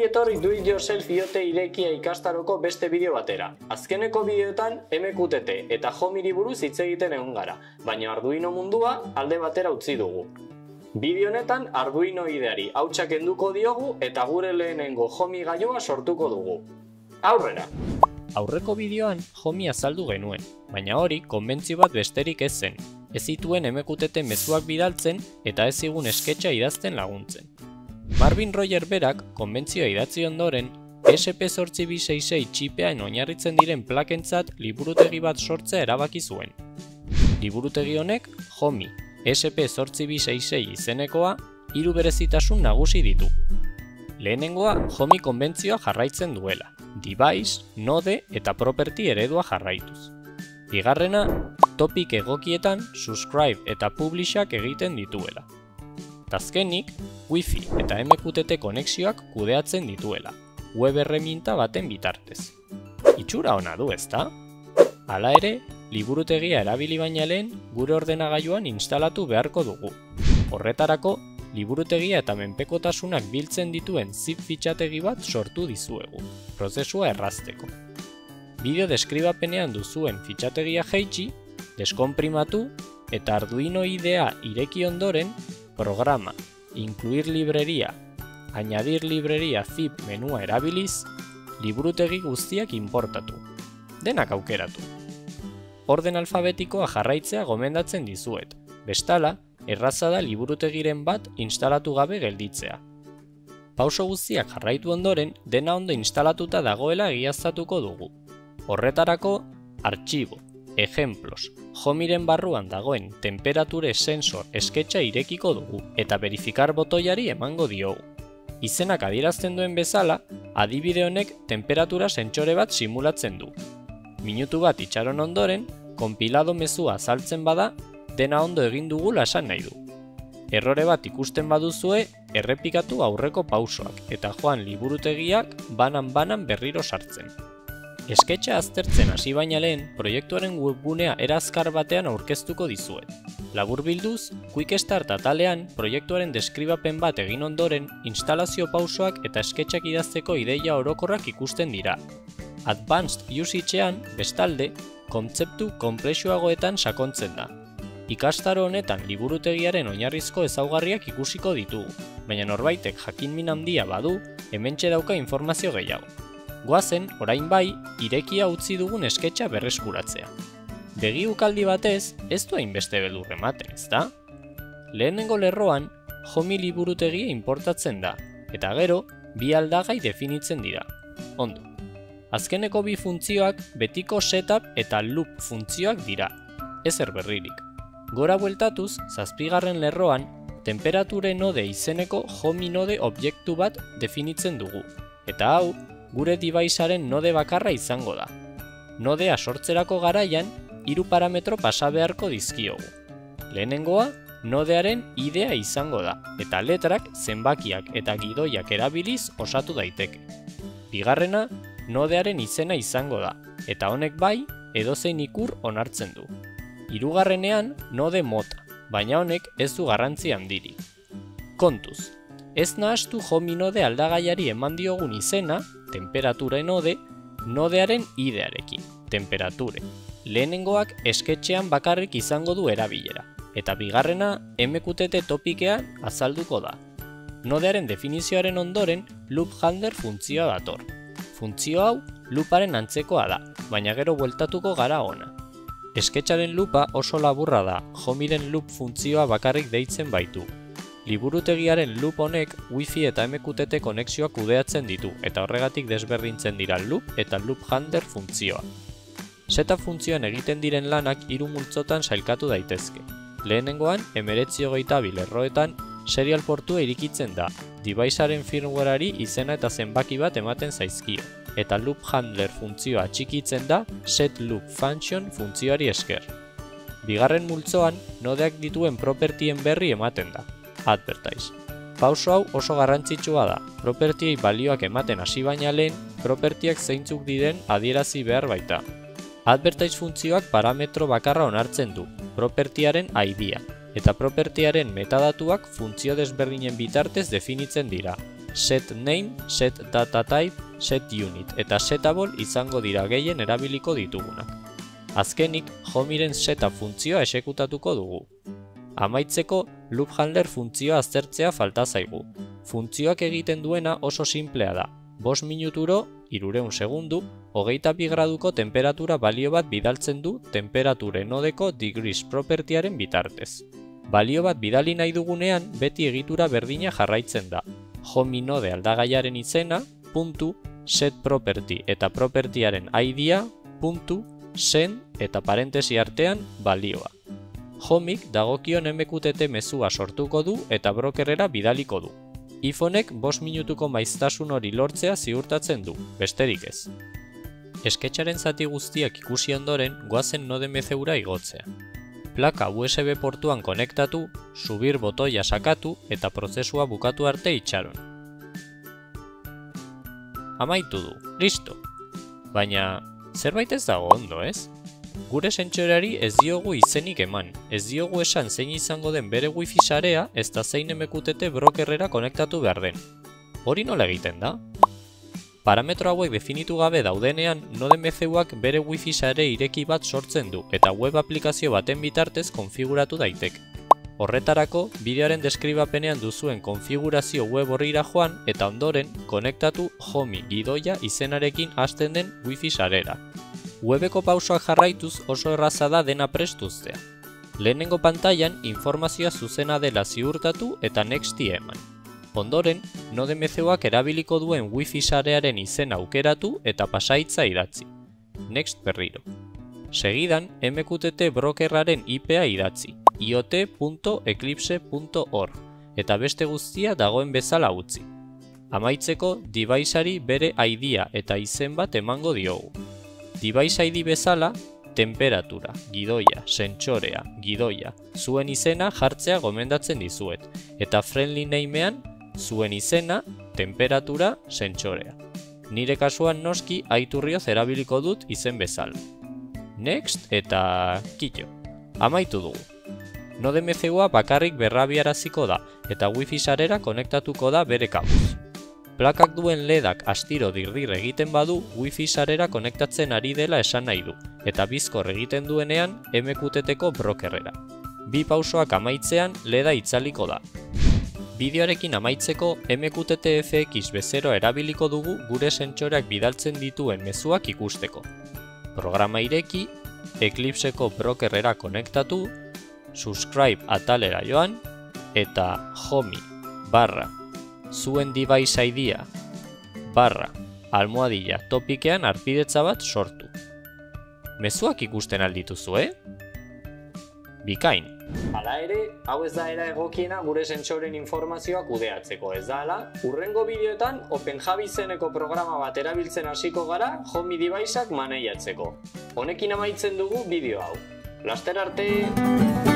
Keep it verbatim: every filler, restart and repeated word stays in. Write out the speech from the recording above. ongi etorri do it yourself I O T irekia ikastaroko beste bideo batera. Azkeneko bideoetan M Q T T eta Homiri buruz hitz egiten egon gara, baina Arduino mundua alde batera utzi dugu. Bideo honetan Arduino I D E-ari hautsa kenduko diogu eta gure lehenengo Homie gailua sortuko dugu. Aurrera! Aurreko bideoan Homie azaldu genuen, baina hori konbentzio bat besterik ez zen. Ez zituen M Q T T mezuak bidaltzen eta ez zigun esketxa idazten laguntzen. Marvin Roger berak konbentzioa idatzi ondoren, E S P zortzi bi sei sei txipean oinarritzen diren plakentzat liburutegi bat sortzea erabaki zuen. Liburutegi honek Homie E S P zortzi bi sei sei izenekoa hiru berezitasun nagusi ditu. Lehenengoa Homie konbentzioa jarraitzen duela, device, node eta property eredua jarraituz. Bigarrena, topik egokietan subscribe eta publishak egiten dituela. Tazkenik, Wi-Fi eta M Q T T konexioak kudeatzen dituela, web erreminta baten bitartez. Itxura ona du, ezta? Hala ere, liburutegia erabili baina lehen gure ordenagailuan instalatu beharko dugu. Horretarako, liburutegia eta menpekotasunak biltzen dituen zip fitxategi bat sortu dizuegu, prozesua errazteko. Bideo deskribapenean duzuen fitxategia jaitsi, deskonprimatu eta Arduino I D E-a ireki ondoren programa, incluir libreria, añadir libreria zip menua erabiliz, liburutegi guztiak importatu, denak aukeratu. Orden alfabetikoa jarraitzea gomendatzen dizuet, bestela, erraza da liburutegiren bat instalatu gabe gelditzea. Pauso guztiak jarraitu ondoren dena ondo instalatuta dagoela egiaztatuko dugu. Horretarako, artxibo, ejemplos, Homiren barruan dagoen temperature sensor esketxa irekiko dugu eta verifikar botoiari emango diogu. Izenak adierazten duen bezala, adibide honek temperatura sentsore bat simulatzen du. Minutu bat itxaron ondoren, konpilado mezua azaltzen bada, dena ondo egin dugula esan nahi du. Errore bat ikusten baduzue, errepikatu aurreko pausoak eta joan liburutegiak banan-banan berriro sartzen. Esketxa aztertzen hasi baina lehen, proiektuaren webgunea era azkar batean aurkeztuko dizuet. Laburbilduz, Quick Start atalean proiektuaren deskribapen bat egin ondoren, instalazio pausoak eta esketxak idazteko ideia orokorrak ikusten dira. Advanced Usagean, bestalde, kontzeptu konplexuagoetan sakontzen da. Ikastaro honetan liburutegiaren oinarrizko ezaugarriak ikusiko ditugu, baina norbaitek jakinmin handia badu, hementxe dauka informazio gehiago. Goazen, orain bai, irekia utzi dugun esketxa berreskuratzea. Begi ukaldi batez, ez du hainbeste beldur ematen, ezta? Lehenengo lerroan, Homie liburutegia importatzen da, eta gero, bi aldagai definitzen dira. Ondo. Azkeneko bi funtzioak betiko setup eta loop funtzioak dira, ezer berririk. Gora bueltatuz, zazpigarren lerroan, temperature node izeneko Homie node objektu bat definitzen dugu, eta hau, gure devicearen node bakarra izango da. Nodea sortzerako garaian, hiru parametro pasa beharko dizkiogu. Lehenengoa, nodearen idea izango da, eta letrak, zenbakiak eta gidoiak erabiliz osatu daiteke. Bigarrena, nodearen izena izango da, eta honek bai, edozein ikur onartzen du. Hirugarrenean, node mota, baina honek ez du garrantzi handirik. Kontuz, ez nahastu Homie node aldagaiari eman diogun izena, temperature node, nodearen idearekin, temperature. Lehenengoak esketxean bakarrik izango du erabilera, eta bigarrena M Q T T topikean azalduko da. Nodearen definizioaren ondoren loop handler funtzioa dator. Funtzio hau looparen antzekoa da, baina gero bueltatuko gara ona. Esketxaren loopa oso laburra da, Homiren loop funtzioa bakarrik deitzen baitu. Liburutegiaren loop honek Wi-Fi eta M Q T T konexioak kudeatzen ditu eta horregatik desberdintzen dira loop eta loop handler funtzioa. Seta funtzioan egiten diren lanak hiru multzotan sailkatu daitezke. Lehenengoan, hemeretzi hogeita bi lerroetan serial portua irikitzen da, devicearen firmwareari izena eta zenbaki bat ematen zaizkio, eta loop handler funtzioa atxikitzen da set loop function funtzioari esker. Bigarren multzoan, nodeak dituen propertien berri ematen da. Advertise. Pauso hau oso garrantzitsua da, propertiei balioak ematen hasi baina lehen, propertiak zeintzuk diren adierazi behar baita. Advertise funtzioak parametro bakarra onartzen du, propertiaren I D-a, eta propertiaren metadatuak funtzio desberdinen bitartez definitzen dira, setName, setDataType, setUnit eta setable izango dira gehien erabiliko ditugunak. Azkenik, homiren seta funtzioa esekutatuko dugu. Amaitzeko, loop handler funtzioa aztertzea falta zaigu. Funtzioak egiten duena oso simplea da. bost minuturo, hirurehun segundu, hogeita bi graduko temperatura balio bat bidaltzen du temperature nodeko degrees propertyaren bitartez. Balio bat bidali nahi dugunean beti egitura berdina jarraitzen da. Homie node aldagaiaren izena, puntu, set property eta propertyaren I D-a, puntu, sen eta parentesi artean balioa. Homiek dagokion M Q T T mezua sortuko du eta brokerera bidaliko du. iPhonek bost minutuko maiztasun hori lortzea ziurtatzen du, besterik ez. Esketxaren zati guztiak ikusi ondoren goazen NodeMCUra igotzea. Plaka U S B portuan konektatu, subir botoia sakatu eta prozesua bukatu arte itxaron. Amaitu du, listo! Baina, zerbait ez dago ondo, ez? Gure sentsorari ez diogu izenik eman, ez diogu esan zein izango den bere wifi sarea ezta zein M Q T T brokerrera konektatu behar den. Hori nola egiten da? Parametro hauek definitu gabe daudenean, NodeMCUak bere wifi sare ireki bat sortzen du eta web aplikazio baten bitartez konfiguratu daiteke. Horretarako, bideoaren deskribapenean duzuen konfigurazio web horrira joan eta ondoren konektatu Homie gidoia izenarekin hasten den wifi sarera. Webeko pausoak jarraituz oso erraza da dena prestuztea. Lehenengo pantailan informazioa zuzena dela ziurtatu eta nexti eman. Ondoren, NodeMCUak erabiliko duen wifi sarearen izena aukeratu eta pasaitza idatzi. Next berriro. Segidan, M Q T T brokerraren I P-a idatzi, iot puntu eclipse puntu org, eta beste guztia dagoen bezala utzi. Amaitzeko, deviceari bere I D-a eta izen bat emango diogu. Device I D bezala, temperatura, gidoia, sentsorea, gidoia, zuen izena jartzea gomendatzen dizuet, eta friendly namean, zuen izena, temperatura, sentsorea. Nire kasuan noski Aiturrioz erabiliko dut izen bezala. Next eta kitxo. Amaitu dugu. NodeMCUa bakarrik berrabiaraziko da, eta wifi sarera konektatuko da bere kabuz. Plakak duen ledak astiro dirdir egiten badu wifi sarera konektatzen ari dela esan nahi du, eta bizkor egiten duenean M Q T T-ko brokerrera. Bi pausoak amaitzean leda itzaliko da. Bideoarekin amaitzeko M Q T T F X bezero erabiliko dugu gure sentsoreak bidaltzen dituen mezuak ikusteko. Programa ireki, Eclipseko brokerrera konektatu, subscribe atalera joan, eta homie barra zuen device I D-a, barra, almohadilla topikean arpidetza bat sortu. Mezuak ikusten aldituzu, eh? Bikain! Hala ere, hau ez da era egokiena gure sentsoren informazioak kudeatzeko, ez da ala? Hurrengo bideoetan, OpenJavi izeneko programa bat erabiltzen hasiko gara Homie deviceak maneiatzeko. Honekin amaitzen dugu bideo hau. Laster arte!